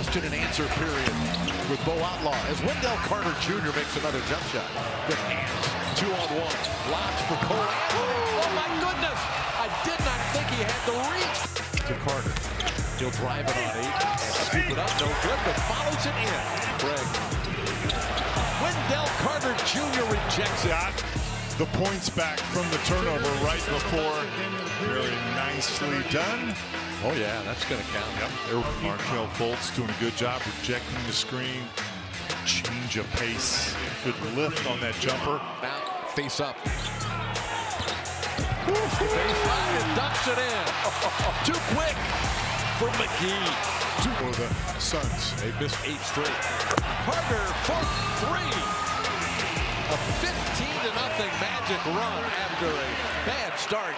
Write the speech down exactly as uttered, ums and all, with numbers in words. question and answer period with Bo Outlaw as Wendell Carter Junior makes another jump shot. Good hands, two on one, lobs for Cole Anthony. Oh my goodness! I did not think he had the reach. To Carter, he'll drive it on eight and scoop it up, no good, but follows it in. Craig. Wendell Carter Junior rejects it. The points back from the turnover right before. Very nicely done. Oh yeah, that's going to count. Yep. Markel Fultz doing a good job rejecting the screen. Change of pace. Good lift on that jumper. Now face up. Baseline and dumps it in. Too quick for McGee. Two for the Suns. They missed eight straight. Parker for three. A fifteen to nothing Magic run after a bad start.